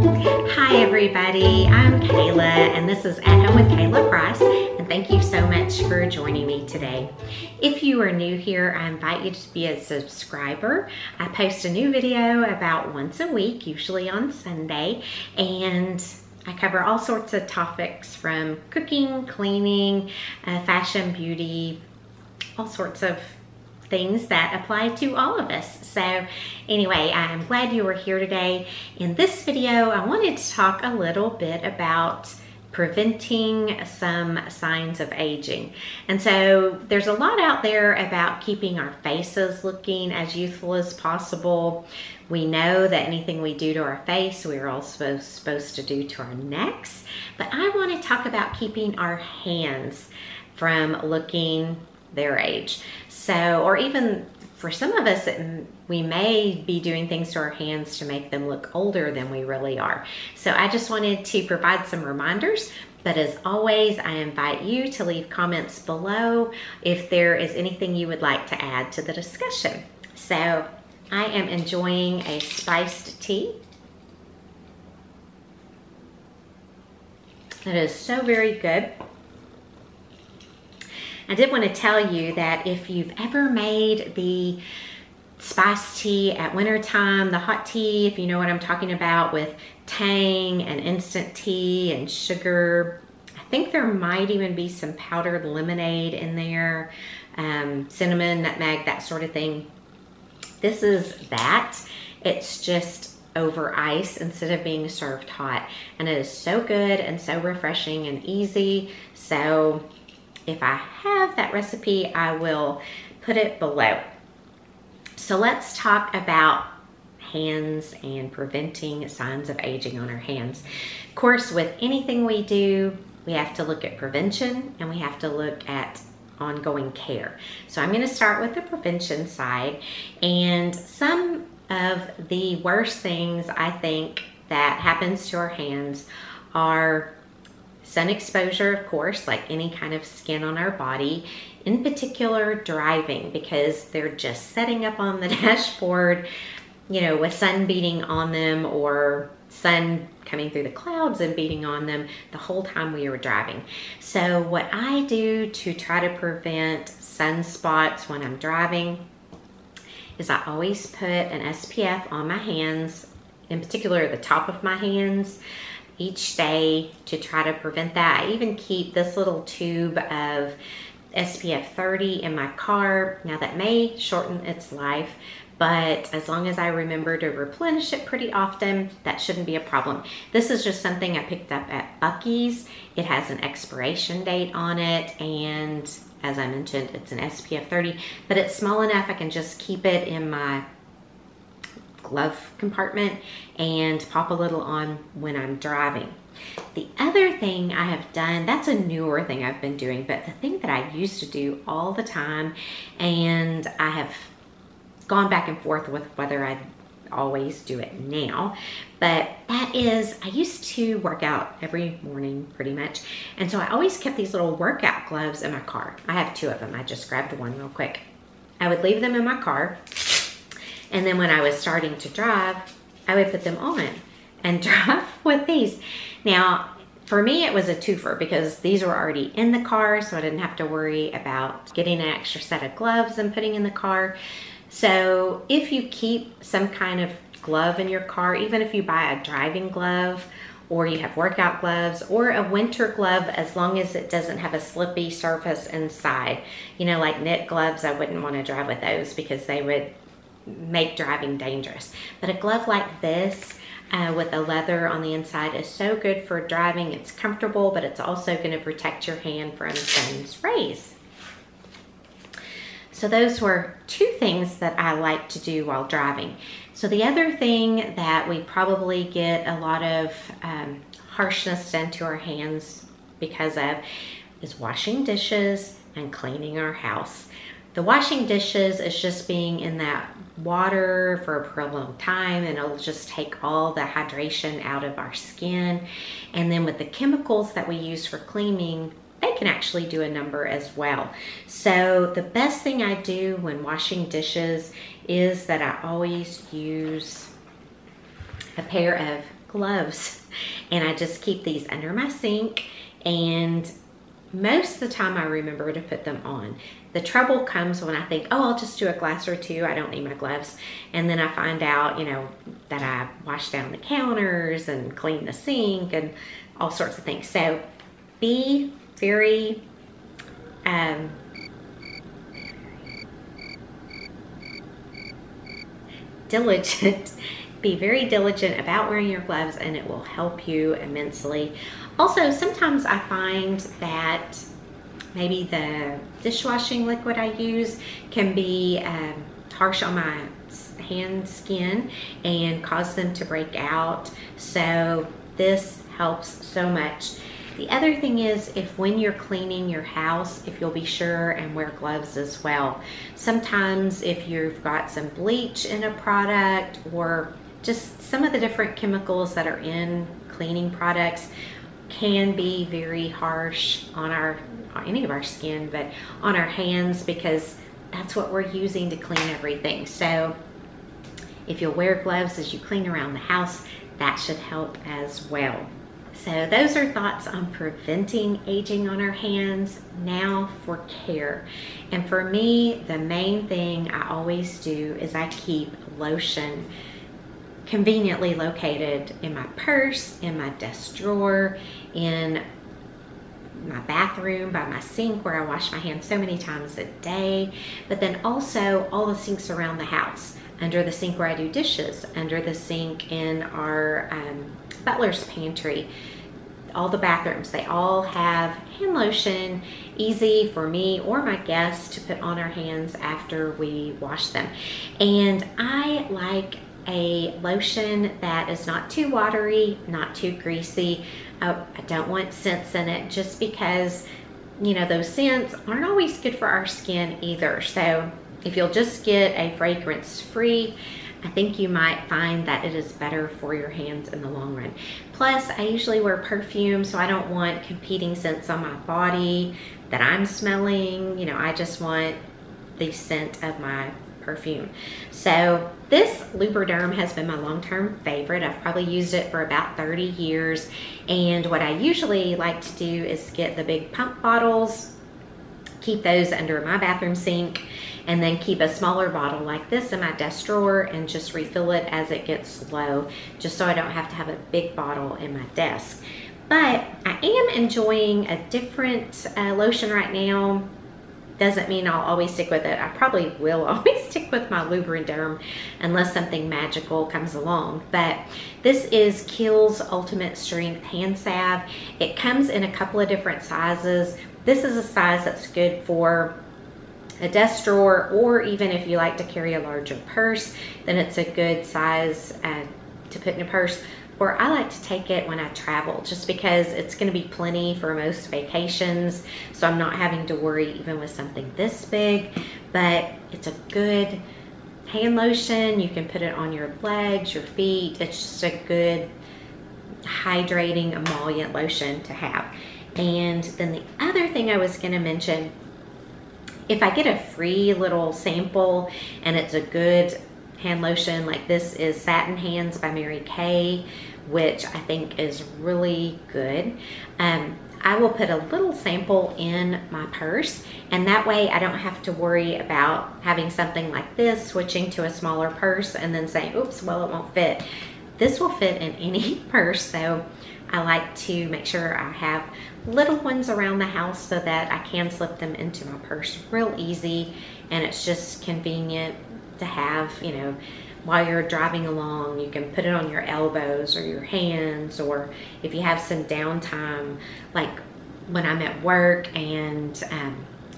Hi everybody, I'm Kayla and this is At Home with Kayla Price, and thank you so much for joining me today. If you are new here, I invite you to be a subscriber. I post a new video about once a week, usually on Sunday, and I cover all sorts of topics from cooking, cleaning, fashion, beauty, all sorts of things that apply to all of us. So anyway, I'm glad you were here today. In this video, I wanted to talk a little bit about preventing some signs of aging. And so there's a lot out there about keeping our faces looking as youthful as possible. We know that anything we do to our face, we're also supposed to do to our necks. But I want to talk about keeping our hands from looking their age. So, or even for some of us, we may be doing things to our hands to make them look older than we really are. So I just wanted to provide some reminders, but as always, I invite you to leave comments below if there is anything you would like to add to the discussion. So I am enjoying a spiced tea. It is so very good. I did want to tell you that if you've ever made the spiced tea at winter time, the hot tea, if you know what I'm talking about, with Tang and instant tea and sugar, I think there might even be some powdered lemonade in there, cinnamon, nutmeg, that sort of thing. This is that. It's just over ice instead of being served hot. And it is so good and so refreshing and easy. So if I have that recipe, I will put it below. So let's talk about hands and preventing signs of aging on our hands. Of course, with anything we do, we have to look at prevention and we have to look at ongoing care. So I'm going to start with the prevention side, and some of the worst things I think that happens to our hands are sun exposure, of course, like any kind of skin on our body, in particular driving, because they're just setting up on the dashboard, you know, with sun beating on them or sun coming through the clouds and beating on them the whole time we were driving. So what I do to try to prevent sunspots when I'm driving is I always put an SPF on my hands, in particular the top of my hands, each day to try to prevent that. I even keep this little tube of SPF 30 in my car. Now that may shorten its life, but as long as I remember to replenish it pretty often, that shouldn't be a problem. This is just something I picked up at Buc-ee's. It has an expiration date on it, and as I mentioned, it's an SPF 30, but it's small enough I can just keep it in my glove compartment and pop a little on when I'm driving. The other thing I have done, that's a newer thing I've been doing, but the thing that I used to do all the time, and I have gone back and forth with whether I always do it now, but that is, I used to work out every morning pretty much, and so I always kept these little workout gloves in my car. I have two of them. I just grabbed one real quick. I would leave them in my car, and then when I was starting to drive, I would put them on and drive with these. Now, for me, it was a twofer because these were already in the car, so I didn't have to worry about getting an extra set of gloves and putting in the car. So if you keep some kind of glove in your car, even if you buy a driving glove or you have workout gloves or a winter glove, as long as it doesn't have a slippy surface inside, you know, like knit gloves, I wouldn't want to drive with those because they would make driving dangerous. But a glove like this with a leather on the inside is so good for driving. It's comfortable, but it's also going to protect your hand from sun's rays. So those were two things that I like to do while driving. So the other thing that we probably get a lot of harshness done to our hands because of is washing dishes and cleaning our house. The washing dishes is just being in that water for a prolonged time, and it'll just take all the hydration out of our skin. And then with the chemicals that we use for cleaning, they can actually do a number as well. So the best thing I do when washing dishes is that I always use a pair of gloves, and I just keep these under my sink, and most of the time I remember to put them on. The trouble comes when I think, oh, I'll just do a glass or two, I don't need my gloves, and then I find out, you know, that I wash down the counters and clean the sink and all sorts of things. So be very diligent. Be very diligent about wearing your gloves, and it will help you immensely. Also, sometimes I find that maybe the dishwashing liquid I use can be harsh on my hand skin and cause them to break out. So this helps so much. The other thing is, if when you're cleaning your house, if you'll be sure and wear gloves as well. Sometimes if you've got some bleach in a product, or just some of the different chemicals that are in cleaning products can be very harsh on our, on any of our skin, but on our hands, because that's what we're using to clean everything. So if you'll wear gloves as you clean around the house, that should help as well. So those are thoughts on preventing aging on our hands. Now for care. And for me, the main thing I always do is I keep lotion conveniently located in my purse, in my desk drawer, in my bathroom, by my sink where I wash my hands so many times a day, but then also all the sinks around the house. Under the sink where I do dishes, under the sink in our butler's pantry, all the bathrooms, they all have hand lotion, easy for me or my guests to put on our hands after we wash them. And I like a lotion that is not too watery, not too greasy. I don't want scents in it, just because, you know, those scents aren't always good for our skin either. So if you'll just get a fragrance-free, I think you might find that it is better for your hands in the long run. Plus, I usually wear perfume, so I don't want competing scents on my body that I'm smelling. You know, I just want the scent of my perfume. So this Lubriderm has been my long-term favorite. I've probably used it for about 30 years. And what I usually like to do is get the big pump bottles, keep those under my bathroom sink, and then keep a smaller bottle like this in my desk drawer and just refill it as it gets low, just so I don't have to have a big bottle in my desk. But I am enjoying a different lotion right now. Doesn't mean I'll always stick with it. I probably will always stick with my Lubriderm unless something magical comes along. But this is Kiehl's Ultimate Strength Hand Salve. It comes in a couple of different sizes. This is a size that's good for a desk drawer, or even if you like to carry a larger purse, then it's a good size to put in a purse. Or I like to take it when I travel, just because it's going to be plenty for most vacations, so I'm not having to worry even with something this big. But it's a good hand lotion. You can put it on your legs, your feet. It's just a good hydrating emollient lotion to have. And then the other thing I was going to mention, if I get a free little sample and it's a good hand lotion, like this is Satin Hands by Mary Kay, which I think is really good, I will put a little sample in my purse, and that way I don't have to worry about having something like this, switching to a smaller purse, and then saying, oops, well, it won't fit. This will fit in any purse, so I like to make sure I have little ones around the house so that I can slip them into my purse real easy, and it's just convenient to have, you know, while you're driving along. You can put it on your elbows or your hands, or if you have some downtime, like when I'm at work and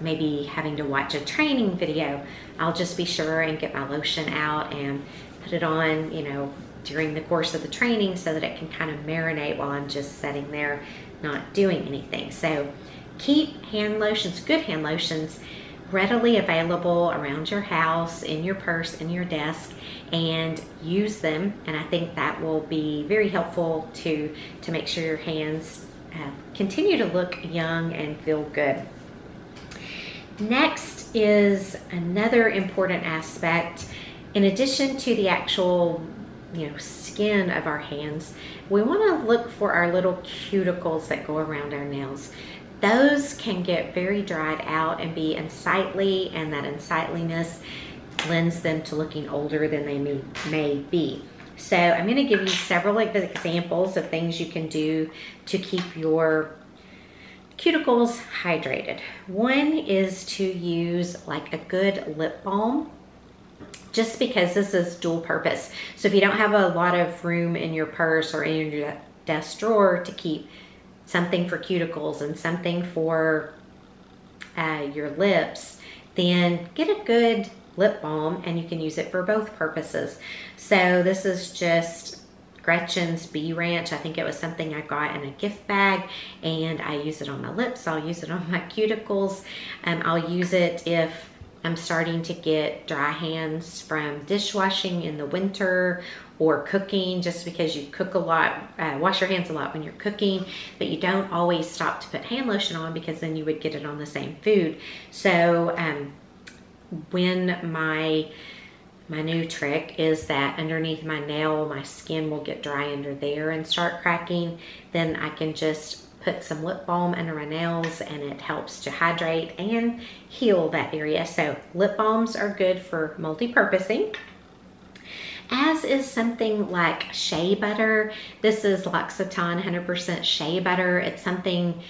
maybe having to watch a training video, I'll just be sure and get my lotion out and put it on, you know, during the course of the training, so that it can kind of marinate while I'm just sitting there not doing anything. So keep hand lotions, good hand lotions, readily available around your house, in your purse, in your desk, and use them. And I think that will be very helpful to make sure your hands continue to look young and feel good. Next is another important aspect. In addition to the actual skin of our hands, we want to look for our little cuticles that go around our nails. Those can get very dried out and be unsightly, and that unsightliness lends them to looking older than they may be. So I'm going to give you several examples of things you can do to keep your cuticles hydrated. One is to use like a good lip balm, just because this is dual purpose. So if you don't have a lot of room in your purse or in your desk drawer to keep something for cuticles and something for your lips, then get a good lip balm and you can use it for both purposes. So this is just Gretchen's Bee Ranch. I think it was something I got in a gift bag, and I use it on my lips, I'll use it on my cuticles, I'll use it if I'm starting to get dry hands from dishwashing in the winter or cooking, just because you cook a lot, wash your hands a lot when you're cooking, but you don't always stop to put hand lotion on because then you would get it on the same food. So when my new trick is that underneath my nail, my skin will get dry under there and start cracking, then I can just put some lip balm under my nails and it helps to hydrate and heal that area. So lip balms are good for multi-purposing, as is something like shea butter. This is L'Occitane 100% shea butter. It's something,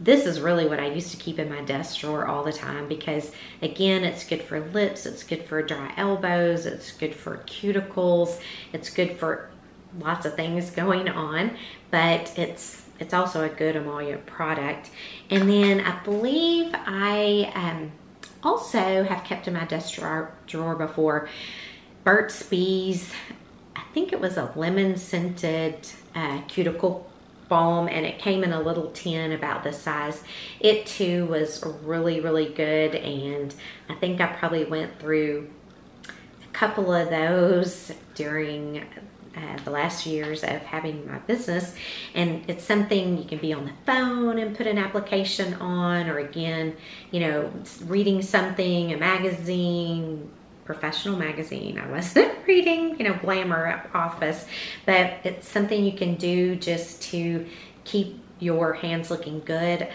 this is really what I used to keep in my desk drawer all the time, because again, it's good for lips, it's good for dry elbows, it's good for cuticles, it's good for lots of things going on, but it's also a good emollient product. And then I believe I also have kept in my desk drawer before Burt's Bees. I think it was a lemon scented cuticle balm, and it came in a little tin about this size. It too was really, really good, and I think I probably went through a couple of those during the last years of having my business. And it's something you can be on the phone and put an application on, or again, reading something, a magazine, professional magazine. I wasn't reading, Glamour Office, but it's something you can do just to keep your hands looking good.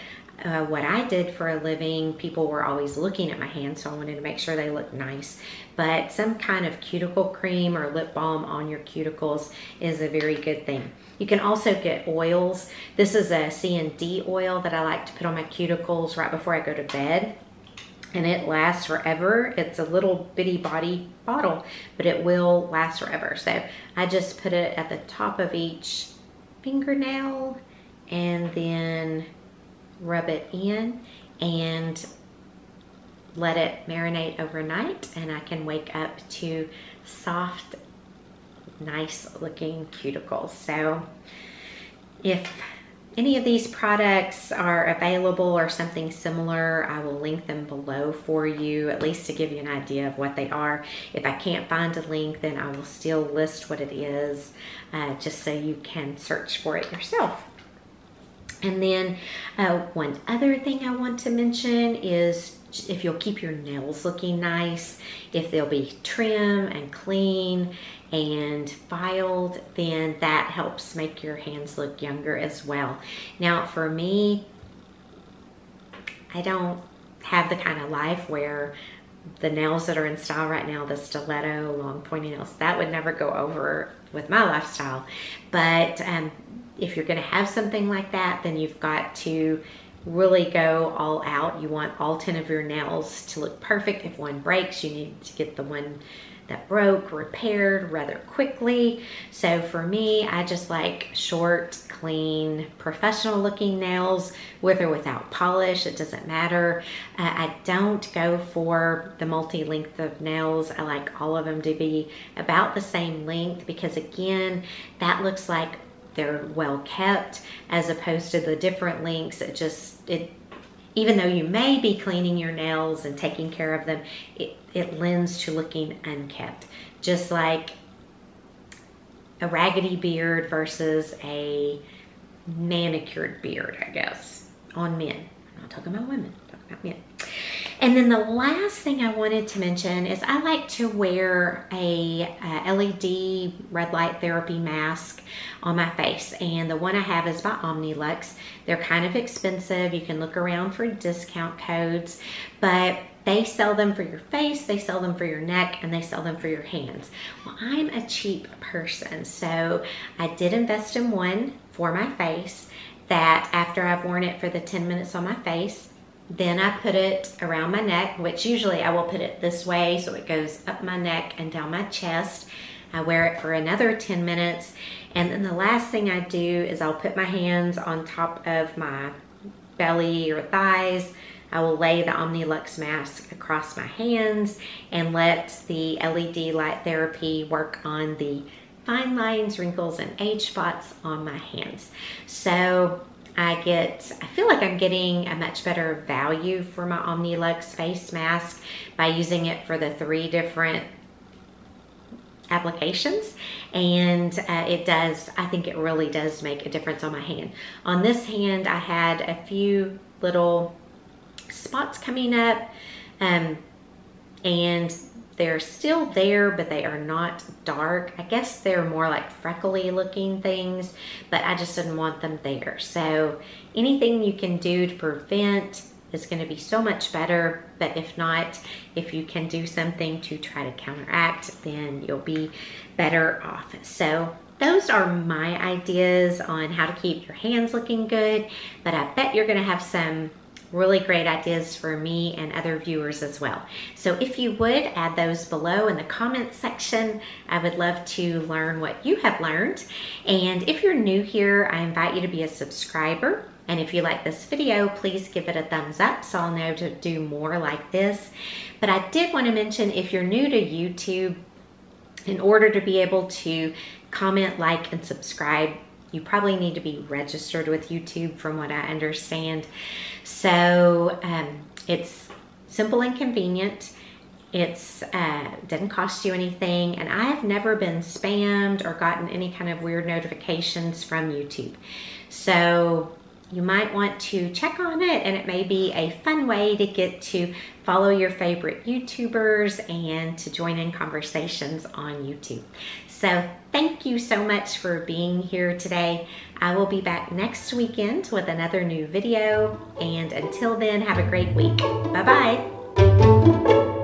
What I did for a living, people were always looking at my hands, so I wanted to make sure they looked nice. But some kind of cuticle cream or lip balm on your cuticles is a very good thing. You can also get oils. This is a CND oil that I like to put on my cuticles right before I go to bed, and it lasts forever. It's a little bitty body bottle, but it will last forever. So I just put it at the top of each fingernail and then rub it in and let it marinate overnight, and I can wake up to soft, nice looking cuticles. So if any of these products are available or something similar, I will link them below for you, at least to give you an idea of what they are. If I can't find a link, then I will still list what it is, just so you can search for it yourself. And then one other thing I want to mention is if you'll keep your nails looking nice, if they'll be trim and clean and filed, then that helps make your hands look younger as well. Now for me, I don't have the kind of life where the nails that are in style right now, the stiletto, long pointy nails, that would never go over with my lifestyle. But if you're going to have something like that, then you've got to really go all out. You want all 10 of your nails to look perfect. If one breaks, you need to get the one that broke repaired rather quickly. So for me, I just like short, clean, professional looking nails, with or without polish, it doesn't matter. I don't go for the multi length of nails. I like all of them to be about the same length, because again, that looks like they're well kept, as opposed to the different lengths. Even though you may be cleaning your nails and taking care of them, it lends to looking unkept. Just like a raggedy beard versus a manicured beard, I guess, on men. I'm not talking about women, I'm talking about men. And then the last thing I wanted to mention is I like to wear a LED red light therapy mask on my face, and the one I have is by OmniLux. They're kind of expensive. You can look around for discount codes, but they sell them for your face, they sell them for your neck, and they sell them for your hands. Well, I'm a cheap person, so I did invest in one for my face that after I've worn it for the 10 minutes on my face, then I put it around my neck, which usually I will put it this way so it goes up my neck and down my chest. I wear it for another 10 minutes, and then the last thing I do is I'll put my hands on top of my belly or thighs. I will lay the OmniLux mask across my hands and let the LED light therapy work on the fine lines, wrinkles, and age spots on my hands. So I feel like I'm getting a much better value for my OmniLux face mask by using it for the 3 different applications, and I think it really does make a difference on my hand. On this hand, I had a few little spots coming up, and they're still there, but they are not dark. I guess they're more like freckly looking things, but I just didn't want them there. So anything you can do to prevent is going to be so much better, but if not, if you can do something to try to counteract, then you'll be better off. So those are my ideas on how to keep your hands looking good, but I bet you're going to have some really great ideas for me and other viewers as well. So if you would, add those below in the comments section. I would love to learn what you have learned. And if you're new here, I invite you to be a subscriber. And if you like this video, please give it a thumbs up so I'll know to do more like this. But I did want to mention, if you're new to YouTube, in order to be able to comment, like, and subscribe, you probably need to be registered with YouTube, from what I understand. So it's simple and convenient. It's doesn't cost you anything, and I have never been spammed or gotten any kind of weird notifications from YouTube. So you might want to check on it, and it may be a fun way to get to follow your favorite YouTubers and to join in conversations on YouTube. So thank you so much for being here today. I will be back next weekend with another new video, and until then, have a great week. Bye-bye.